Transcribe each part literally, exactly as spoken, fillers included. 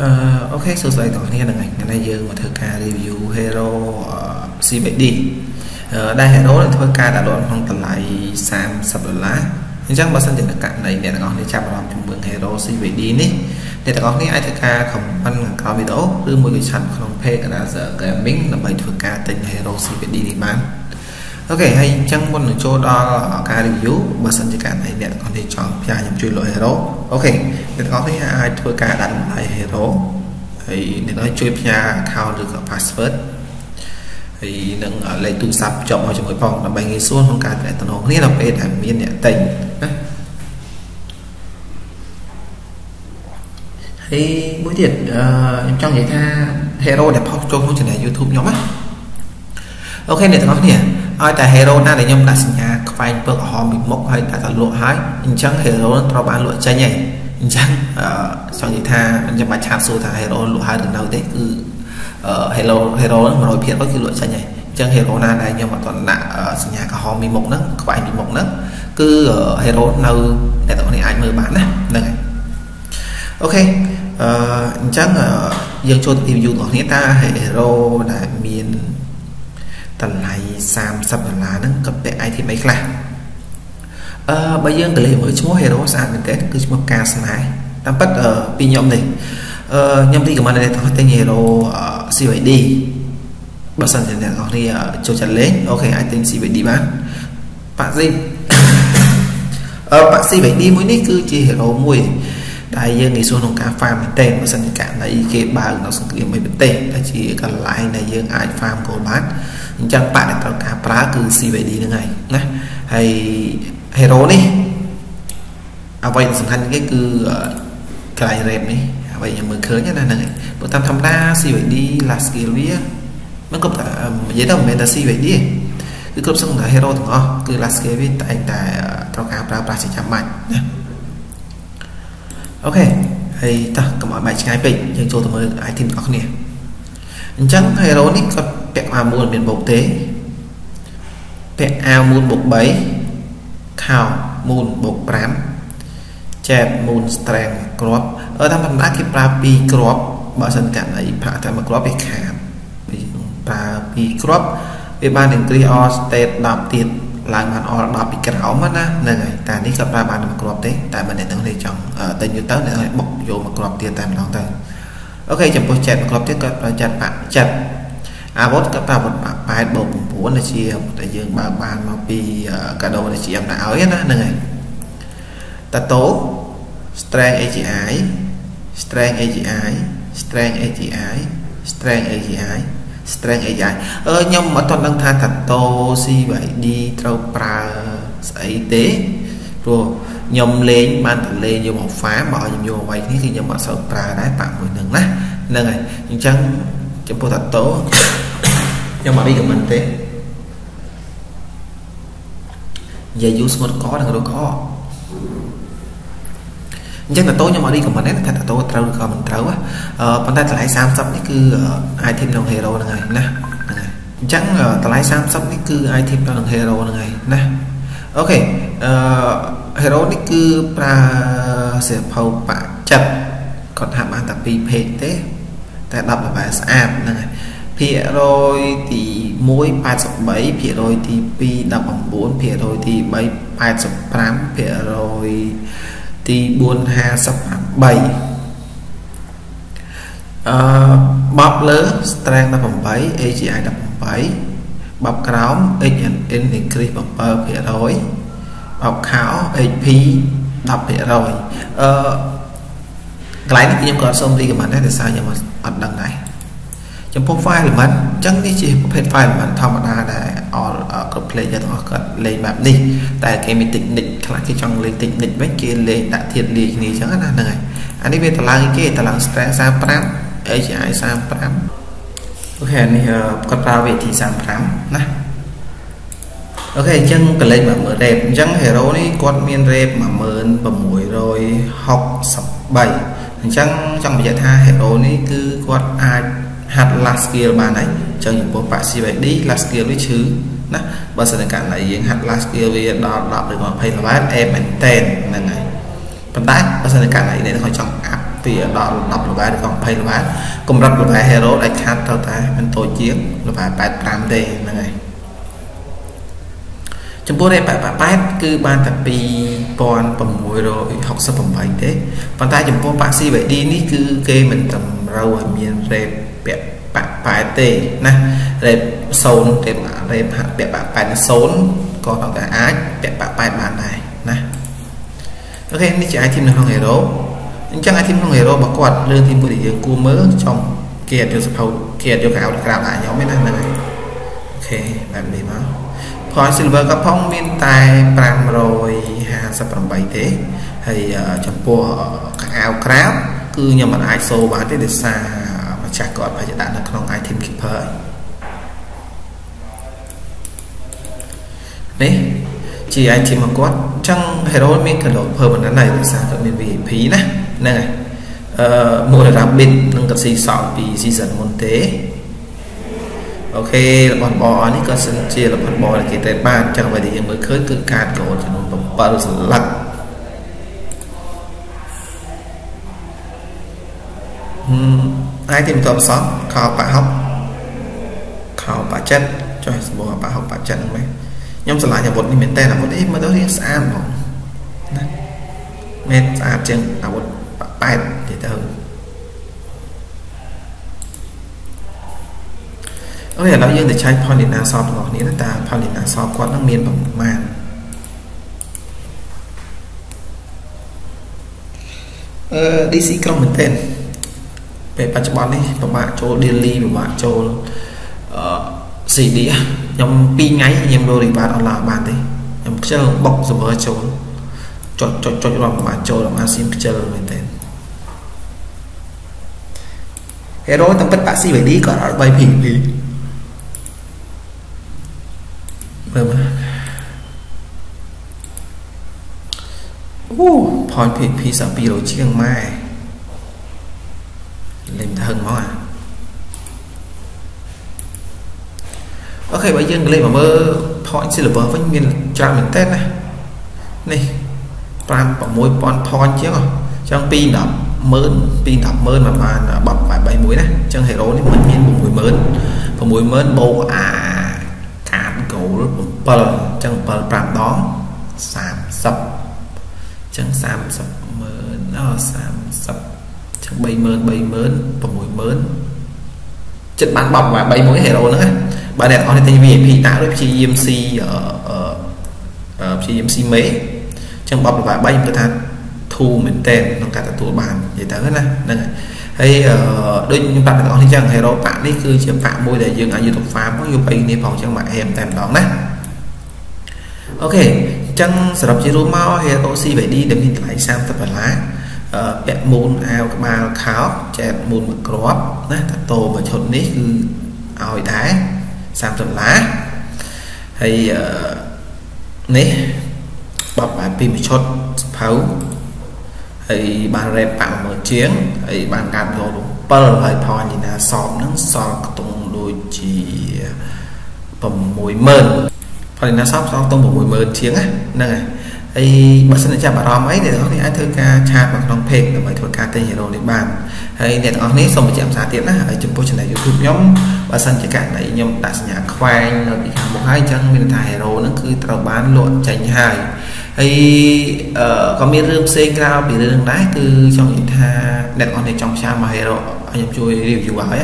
Uh, ok, số dây tổng này là ngành này dư mà thưa ca review hero uh, xê i đê. Uh, đây hero là thưa ca đã đoạn phong tầm lại sam sập đổ lá. Nhưng chắc bà sân trên cạnh này để nó để chạm vào trong bường hero xê i đê đi. Để có cái ai thưa ca không phân cao video đưa một cái sản không phê cả là giờ gaming là bài thưa ca tên hero xê i đê đi bán. Ok, hay chăng muốn cho đo ca review bà sân trên cạnh này để có thể chọn ra những chui loại hero. Ok, để có cái ai thua ca đánh lại hero thì để nói chui ra thao được ở password thì đừng ở lấy tụ sập chọn vào trong cái phòng là bài nghi xuống không cả để tận hồn nghĩa là về đảm biên nhẹ tình thì buổi tiệc em trong vậy tha hero đẹp học cho không chỉ là YouTube nhóm á. Ok, để nói nè ai tại hero na để nhom đặt nhà quay bực họ bị mốc hay tại tận lụa hái chẳng hero nó bán lụa trái nhảy chẳng trong gì tha trong bài chat số thằng hero lụa hái được đâu đấy cứ Uh, hello hero mà nói phiền có khi lựa chọn nhảy chẳng hero na đây nhưng mà toàn là ở uh, nhà cả họ bị mộng đó các bạn bị mộng đó cứ ở uh, hero nào để tụi này ai mời bạn này này. Ok, uh, chắc uh, dương cho tìm dụ của người ta hero đại miền tần này sam sắp là nó cập tệ ai thì mấy là uh, bây giờ từ lấy với số hero sang mình tết cứ một ca sang này tam bất ở uh, pin nhom này nhom đi của mình đây thằng tên hero xê i đê bà sẵn thì có đi chỗ chặt lấy. Ok, ai tên xê i đê bán bạn gì bạn xê i đê mới đi cứ chỉ hero mùi đại dương thì xuống đồng ca farm tên và sẵn cả này cái bà nó sẽ kiếm mấy tên là chỉ cần lại này dương ai farm của bán chẳng bạn tao cá phá cứ xê i đê như này nè hay hero đi à vậy sẵn thành cái cứ cái rèm đi vậy nhưng mà khởi nhất là này bộ tam tham đa xì vậy đi là skill vía nó có cả giấy đồng meta xì vậy đi cứ cấp xong là hero thằng o cứ là skill vía tại tại trong áo ra ra sẽ chạm mạnh. Ok, hay ta có mọi bài trái bình nhưng cho tôi mới ai tìm có nè chẳng hero nick có bẹp ao muôn miền bộc tế bẹp ao muôn bộc bấy khảo muôn bộc rám chẹp muôn strength crop ở tham phần đã kịp prapi crop bảo sân cản ấy phá tham phần crop bị khảm prapi crop vì ban đến kri o state đọc tiệt là ngàn o đọc bị kéo mất á này ta đi gặp ra bàn một crop đấy tại mình để tưởng thì trong tên như tớ này bọc vô một crop tiền tại nó tay. Ok, chấm bột chẹt crop tiếp cận là chặt bạn chặt à bốt các ta một bài bột bốn là chia để dương bàn bàn mà pi cả đầu là chị em đã áo hết á này ta tố strength agi strength agi strength agi strength agi strength agi ơ nhưng mà toàn đang tha thật tô si vậy đi trâu pra y tế rồi nhom lên ban thật lên vô một phá bỏ vô vậy thế thì nhom mà sợ pra đá tặng người đừng lá nên này nhưng chẳng chấm vô thật tố nhưng mà đi gặp mình thế giờ use một có đừng đâu có chắc là tối nhưng mà đi của mình đấy là tối trâu được còn mình trâu á còn ta lại sam sắp đấy cứ ai thêm đồng hero là ngày nè chắc là ta lại sam sắp đấy cứ ai thêm đồng hero là ngày nè. Ok, hero đấy cứ pra sẽ phâu bạ chập còn hàm ăn tập đi phê tế ta đọc là bài sạp là ngày phía rồi thì mỗi bài sắp bấy phía rồi thì pi đọc bằng bốn phía rồi thì bấy bài sắp tám phía rồi thì buôn hà sắp bảy bọc lớn strength đập bằng bảy agi đập bằng bảy bọc cáo in increase bằng bờ phía rồi bọc khảo hp đọc phía rồi cái này thì em còn xong đi các bạn để sao nhưng mà ở đằng này trong profile của mình chẳng đi chỉ một file của mình thông ra để ở play cho nó lên map đi tại cái mình tịnh định là cái trong lên tịnh định bên kia lên đã thiệt liền thì chẳng là này anh đi về tao làm cái tao làm stress sam pram ấy chỉ ai sam pram. Ok, này con tao về thì sam pram nè. Ok, chân cái lên mà mở đẹp chẳng hero đi con miền đẹp mà mơn và mũi rồi học sập bảy chẳng trong bây giờ tha hero đi cứ con ai hạt là skill bàn này cho những bộ phận xì vậy đi là skill với chứ đó bây giờ cả lại những hạt là skill về đó đọc được mà phải là em tên là này phần đá bây giờ cả này để nó trong app thì đó là đọc là còn phải là cũng rất là hero đại khát thao ta mình tổ chức là phải bài tam d này chúng tôi này bài bài cứ ban tập đi còn bằng mùi rồi học sắp bằng bài thế còn ta chúng tôi bác sĩ vậy đi ní cứ kê mình tầm rau ở miền rệp bẹp bài tê nè rệp sốn rệp rệp bẹp bài sốn còn học cả ác bẹp bài bàn này nè ok ní chỉ ai thêm được không hero chẳng ai thêm không hero mà quạt đưa thêm một điều cua mớ trong kia được sập hậu kia được gạo được gạo lại nhóm bên này này ok làm gì mà còn silver các phong bên tai pram rồi hà sắp làm bài thế thì chấm bùa áo crab cứ nhưng mà ai xô bán thế được xa mà chặt gọn phải đặt được không ai thêm kịp thời đấy chỉ ai chỉ mà có trong hero mình cần độ phơi mình này là sao mình vì phí này này uh, mua là bên nâng cấp xì sọ vì season môn tế ok là còn bò này có sân chia là con bò là cái tên bàn chẳng phải thì mới khơi cứ cạt cổ cho nó bấm lật uhm, ai tìm tòm sót khảo bà học khảo bà chân cho bò bà học bà chân mấy nhóm sẽ lại nhà bột đi miền tây là một ít mà tôi đi xa một mét xa chừng là một bài thì từ có thể nói riêng để trái polina sọt ngọt nghĩa là ta polina sọt quạt năng miền bằng màn đi sĩ công mình tên về bắt bọn đi và bạn cho daily và bạn cho xì đĩa nhóm pi ngáy em đôi thì bạn là bạn đi em chơi bọc rồi mới trốn chọn chọn chọn cho bạn trốn là xin chơi mình tên hero tầm bất bác sĩ phải đi còn ở bay phỉ đi bơm u phòi phỉ phỉ sập bì rồi chiêng mai lên thân nó à ok bây giờ lên mà mơ point silver với miền trang miền tết này này toàn bỏ mối pon point chứ không trong pin đập mơn pin đập mơn mà mà bọc phải bảy mũi này trong hệ rối mình miền một mũi mơn và mũi mơn bầu à cán cổ bờ chân bờ bám đó sám sập chân sám sập mơn nó sám sập chân bay mơn bay mơn và mũi mơn chất bán bọc và bay mũi hệ rối nữa bà đẹp on thì vì tạo được chi em xê ở ở chi em xê mấy trong bọc và bay người ta thu mình tên nó cả tụ bàn vậy tới hết này hay đôi những bạn đó thì chẳng hề đó bạn đi cứ chiếm phạm môi để dừng ở YouTube phá có nhiều bài nên phòng chẳng bạn em tạm đó đấy ok chẳng sẽ đọc chế độ mau hay oxy vậy đi để mình lại sang tập bản lá bẹp môn ao ba kháo chẹt môn một crop đấy tổ và chọn đấy cứ ao thái sang tập lá hay nế bọc bài pin chốt pháo thì bạn rep bạn một chiến thì bạn cảm thấy bờ lại thôi thì là sọt nó sọt tung đôi chỉ bầm mũi mơn thôi là sọt sọt tung bầm mũi mơn chiến á này thì bạn sẽ chạm vào mấy để đó thì ai thưa ca cha bằng đồng phèn để mấy thưa ca tên hero để bàn hay để đó nấy xong chạm xa tiễn á ở chụp post này YouTube nhóm và sân chỉ cả này nhóm đặt nhà khoai rồi bị hàng một hai chân bên tài hero nó cứ tàu bán lộn tranh hài thì ở có miếng rương xe cao bị rương đáy từ trong những tha đẹp con thì trong xa mà hero anh em chui review bảo ấy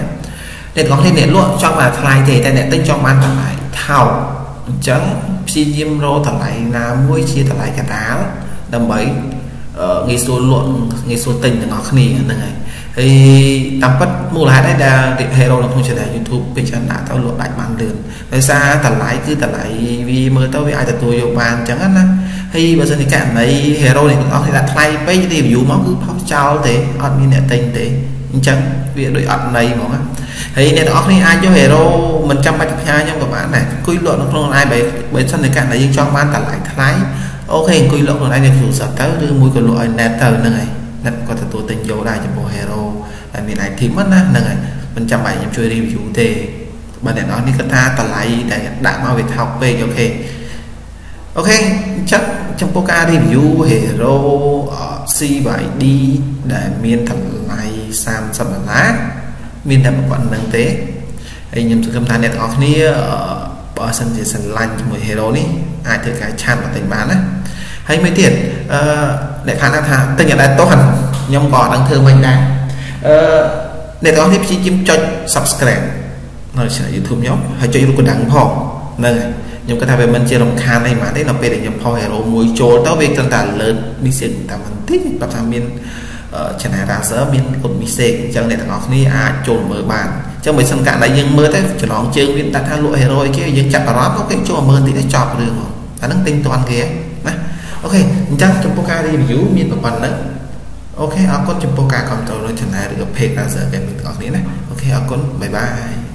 để có thể để luôn cho mà thay thế tại để tính trong bán thằng này thảo chấn sim rô thằng này là muối chia thằng này cả táo đầm bấy người số luận người số tình là ngọt nỉ này thì tạm bất mua lại đấy là để hero là không trở lại YouTube bên chân đã tao luận đại bàn đường nói xa thằng lái cứ thằng lại vì mới tao với ai thật tôi vô bàn chẳng hết á thì bây giờ thì cảm thấy hero này nó thì đặt tay với thì dụ máu cứ phong trào thế ăn như này tình thế chẳng việc đội ẩn này mà thì nên đó thì ai cho hero mình trăm bài tập hai trong các bạn này quy luật nó không ai bởi bởi sân này cả này cho bạn tặng lại thái ok quy luật còn anh em dùng sập tới đưa mùi của loại nét tờ này nét có thể tôi tình vô lại cho bộ hero là mình này thì mất nè này mình trăm bài em chơi đi dụ thế bạn để nói đi các ta tặng lại để đã mau về học về ok ok chắc trong poker review hero xê vê đê để miền thẳng này sam sắp lá mình đã một quận nâng tế anh em sẽ cầm tay này có nghĩa bỏ sân thì sân lành một hero đi ai thử cái chan và tình bán á hay mấy tiền để khả năng thả tên nhận lại tốt hẳn nhóm bỏ đăng thư mình đang để có hiếp chí chim cho subscribe rồi sẽ YouTube nhóm hãy cho YouTube đăng hộ nơi nhưng cái thằng về mình chưa làm khan này mà đấy là về để nhập phôi hero muối trôi tao về cân tản lớn đi xin tạm mình thích và thằng miền chẳng hạn ra giữa miền cùng mi xe chẳng để thằng ngọc đi à trồn mở bàn trong mấy sân cạn lại nhưng mơ thế cho nó chương viên ta thang lụa hero kia nhưng chặt vào đó có cái chỗ mơ thì đã chọp được ta đang tinh toàn ghé ok chắc trong poker đi review miền một phần nữa ok à con trong poker còn trâu rồi chẳng hạn được phê ra giờ cái mình có nghĩa này ok à con bye bye.